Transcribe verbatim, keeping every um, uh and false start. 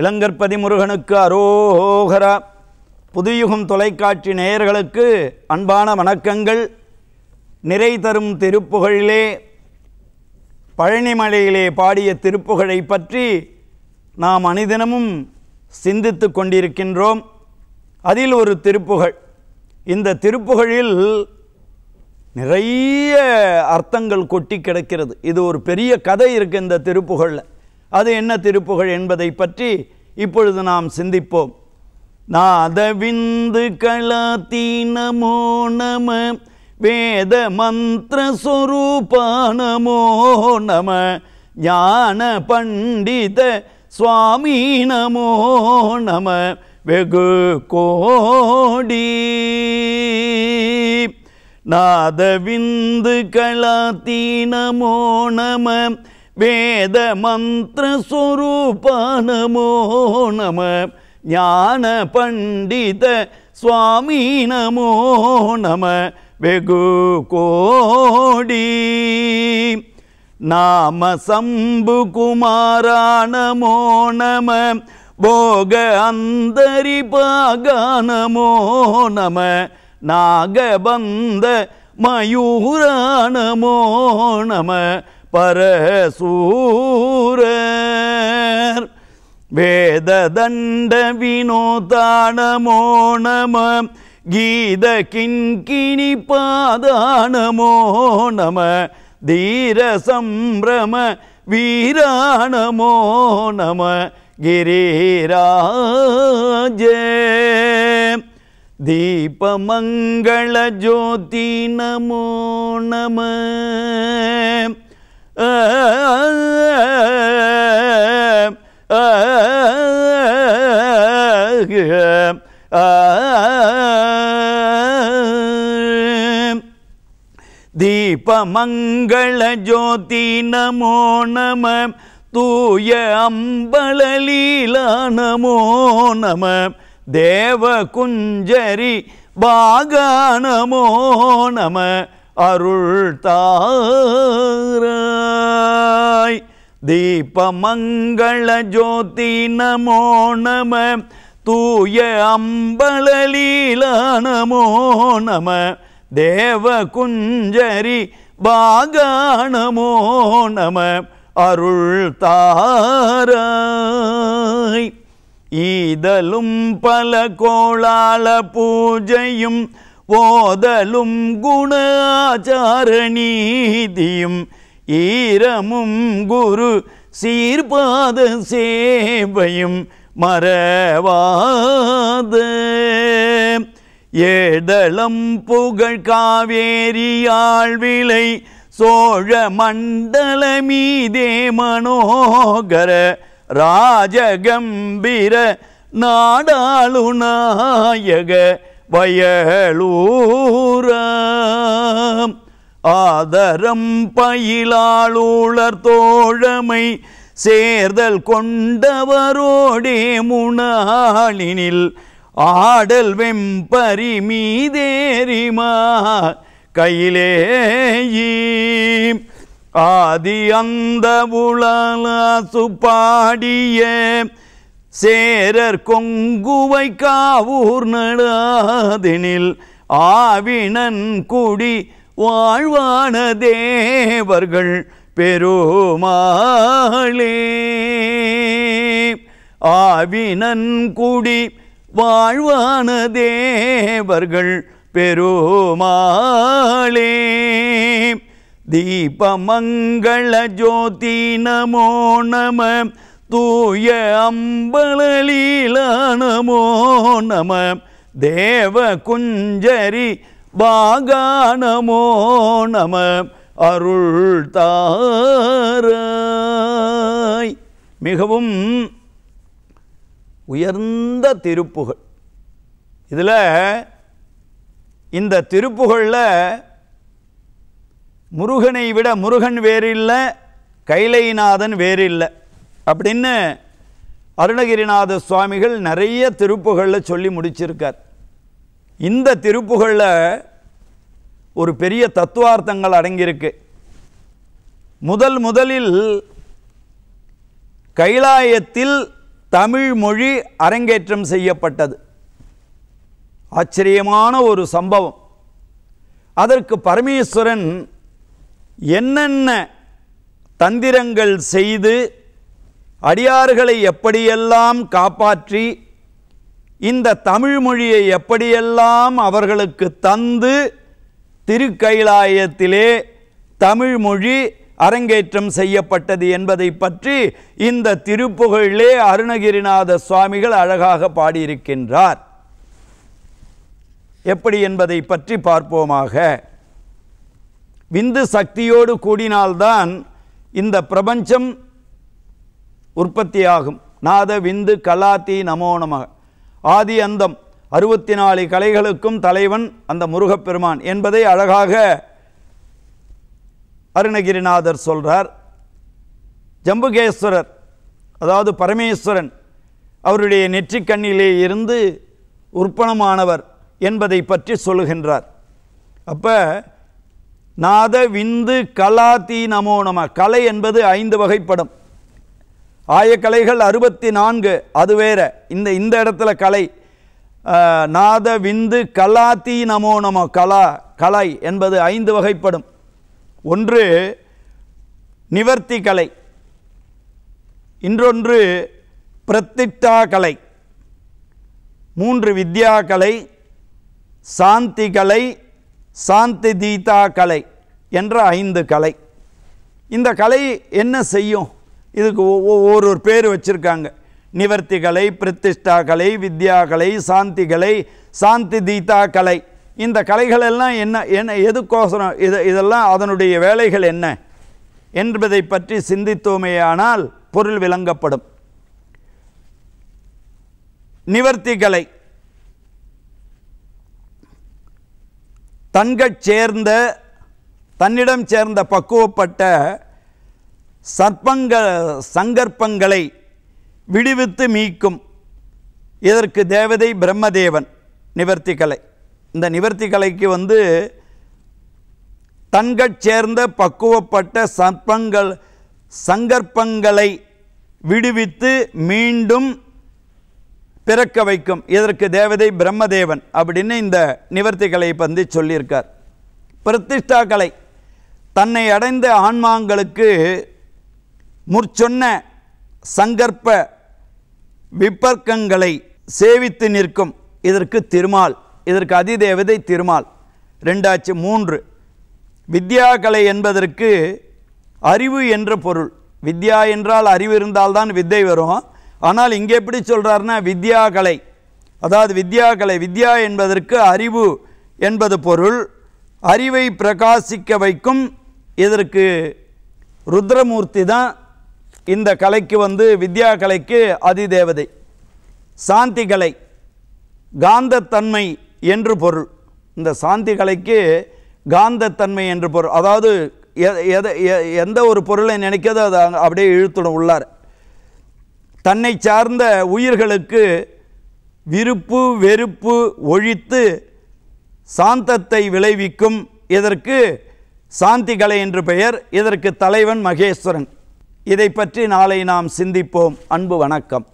இளங்கற்பதி முருகனுக்கு அரோஹரா. புதுயுகம் தொலைக்காட்சி நேயர்களுக்கு அன்பான வணக்கங்கள். நிறை தரும் திருப்புகழிலே பழனிமலையிலே பாடிய திருப்புகழை பற்றி நாம் அனுதினமும் சிந்தித்து கொண்டிருக்கின்றோம். அதில் ஒரு திருப்புகழ். இந்த திருப்புகழில் நிறைய அர்த்தங்கள் கொட்டி கிடக்கிறது. இது ஒரு பெரிய கதை இருக்குது இந்த திருப்புகழில். அது என்ன திருப்புகழ் என்பதை பற்றி இப்பொழுது நாம் சிந்திப்போம். நாதவிந்து கலாதீனமோ நம வேத மந்திர சொரூபானமோ நம ஞான பண்டித சுவாமி நமோ நம வெகு கோடி. நாதவிந்து கலாதீனமோ நம வேத மந்திர சொரூபானமோ நம ஞான பண்டித சுவாமி நமோ நம வெகு கோடி. நாம சம்பு குமாரா நமோ நம போக அந்தரி பாகா நமோ நம நாகபந்த மயூரா நமோ நம பரசூரர். வேத தண்ட வினோதானமோ நம கீத கிண்கிணி பாதானமோ நம தீர சம்பிரம வீரானமோ நம கிரிராஜ. தீபமங்கள ஜோதி நமோ நம தீபமங்கள ஜோதி நமோ நம தூய அம்பலலீலா நமோ நம தேவகுஞ்சரி பாகா நமோ நம அருள்தாராய். தீபமங்கள ஜோதி நமோ நம தூய அம்பலலீலா நமோ நம தேவகுஞ்சரி பாகா நமோ நம அருள்தாராய். ஈதலும் பல கோளாள பூஜையும் ஓதலும் குணாச்சாரணீதியும் ஈரமும் குரு சீர்பாத சேவையும் மறவாத. ஏதளம் புகழ் காவேரியாள் விளை சோழ மண்டலமீதே மனோகர ராஜகம்பீர நாடாளுநாயக வயலூராம். ஆதரம் பயிலாளூளர் தோழமை சேர்தல் கொண்டவரோடே முனாளினில் ஆடல் வெம்பரி மீதேரிமா கையிலேயீ. ஆதி அந்த உலாசு பாடிய சேரர் கொங்குவை காவூர் நடாதினில் ஆவினன் குடி வாழ்வான தேவர்கள் பெருமாளே. ஆவினன் குடி வாழ்வான தேவர்கள் பெருமாளே. தீபமங்கள ஜோதி நமோ நம தூய அம்பலலீலா நமோ நம தேவகுஞ்சரி பாகா நமோ நம அருள்தாராய். மிகவும் உயர்ந்த திருப்புகழ். இதில் இந்த திருப்புகழில் முருகனை விட முருகன் வேறில்லை, கைலைநாதன் வேறில்லை அப்படின்னு அருணகிரிநாத சுவாமிகள் நிறைய திருப்புகழில் சொல்லி முடிச்சிருக்கார். இந்த திருப்புகழில் ஒரு பெரிய தத்துவார்த்தங்கள் அடங்கியிருக்கு. முதல் முதலில் கைலாயத்தில் தமிழ் மொழி அரங்கேற்றம் செய்யப்பட்டது. ஆச்சரியமான ஒரு சம்பவம். அதற்கு பரமேஸ்வரன் என்னென்ன தந்திரங்கள் செய்து அடியார்களை எப்படியெல்லாம் காப்பாற்றி இந்த தமிழ் மொழியை எப்படியெல்லாம் அவர்களுக்கு தந்து திருக்கைலாயத்திலே தமிழ் மொழி அரங்கேற்றம் செய்யப்பட்டது என்பதை பற்றி இந்த திருப்புகழிலே அருணகிரிநாத சுவாமிகள் அழகாக பாடியிருக்கின்றார். எப்படி என்பதை பற்றி பார்ப்போமாக. விந்து சக்தியோடு கூடினால்தான் இந்த பிரபஞ்சம் உற்பத்தியாகும். நாத விந்து கலாத்தி நமோனமாக. ஆதி அந்தம் அறுபத்தி நாலு கலைகளுக்கும் தலைவன் அந்த முருகப்பெருமான் என்பதை அழகாக அருணகிரிநாதர் சொல்றார். ஜம்புகேஸ்வரர் அதாவது பரமேஸ்வரன் அவருடைய நெற்றிக்கண்ணிலே இருந்து உற்பணமானவர் என்பதை பற்றி சொல்லுகின்றார். அப்போ நாத விந்து கலாதி நமோ நம. கலை என்பது ஐந்து வகைப்படும். ஆயக்கலைகள் அறுபத்தி நான்கு அது வேற. இந்த இந்த இடத்துல கலை நாத விந்து கலாதி நமோ நம. கலா கலை என்பது ஐந்து வகைப்படும். ஒன்று நிவர்த்தி கலை, இன்றொன்று பிரதிஷ்டா கலை, மூன்று வித்யா கலை, சாந்தி கலை, சாந்தி தீதா கலை என்ற ஐந்து கலை. இந்த கலை என்ன செய்யும்? இதுக்கு ஒவ்வொரு ஒரு பேர் வச்சுருக்காங்க. நிவர்த்தி கலை, பிரதிஷ்டா கலை, வித்யா கலை, சாந்தி கலை, சாந்தி தீதா கலை. இந்த கலைகள் எல்லாம் என்ன என்ன எதுக்கோசரம் இது இதெல்லாம் அதனுடைய வேலைகள் என்ன என்பதை பற்றி சிந்தித்தோமேயானால் பொருள் விளங்கப்படும். நிவர்த்தி கலை தங்கச் சேர்ந்த தன்னிடம் சேர்ந்த பக்குவப்பட்ட சற்பங்க சங்கற்பங்களை விடுவித்து மீக்கும். இதற்கு தேவதை பிரம்மதேவன். நிவர்த்தி கலை இந்த நிவர்த்தி கலைக்கு வந்து தங்கச் சேர்ந்த பக்குவப்பட்ட சற்பங்கள் சங்கற்பங்களை விடுவித்து மீண்டும் பிறக்க வைக்கும். இதற்கு தேவதை பிரம்மதேவன் அப்படின்னு இந்த நிவர்த்தி கலையை பற்றி சொல்லியிருக்கார். பிரதிஷ்டா கலை தன்னை அடைந்த ஆன்மாங்களுக்கு முற்சொன்ன சங்கற்ப விபர்க்கங்களை சேவித்து நிற்கும். இதற்கு திருமால். இதற்கு அதிதேவதை திருமால். ரெண்டாச்சு மூன்று. வித்யா கலை என்பதற்கு அறிவு என்ற பொருள். வித்யா என்றால் அறிவு இருந்தால்தான் வித்தை வரும். ஆனால் இங்கே எப்படி சொல்கிறாருன்னா வித்யா கலை அதாவது வித்யா கலை வித்யா என்பதற்கு அறிவு என்பது பொருள். அறிவை பிரகாசிக்க வைக்கும். இதற்கு ருத்ரமூர்த்தி தான் இந்த கலைக்கு வந்து வித்யா கலைக்கு அதிதேவதை. சாந்தி கலை காந்தத்தன்மை என்று பொருள். இந்த சாந்தி கலைக்கு காந்தத்தன்மை என்று பொருள். அதாவது எந்த ஒரு பொருளை நினைக்கிறதோ அதை அப்படியே இழுத்துடும் உள்ளார். தன்னை சார்ந்த உயிர்களுக்கு விருப்பு வெறுப்பு ஒழித்து சாந்தத்தை விளைவிக்கும். இதற்கு சாந்தி கலை என்று பெயர். இதற்கு தலைவன் மகேஸ்வரன். இதை பற்றி நாளை நாம் சிந்திப்போம். அன்பு வணக்கம்.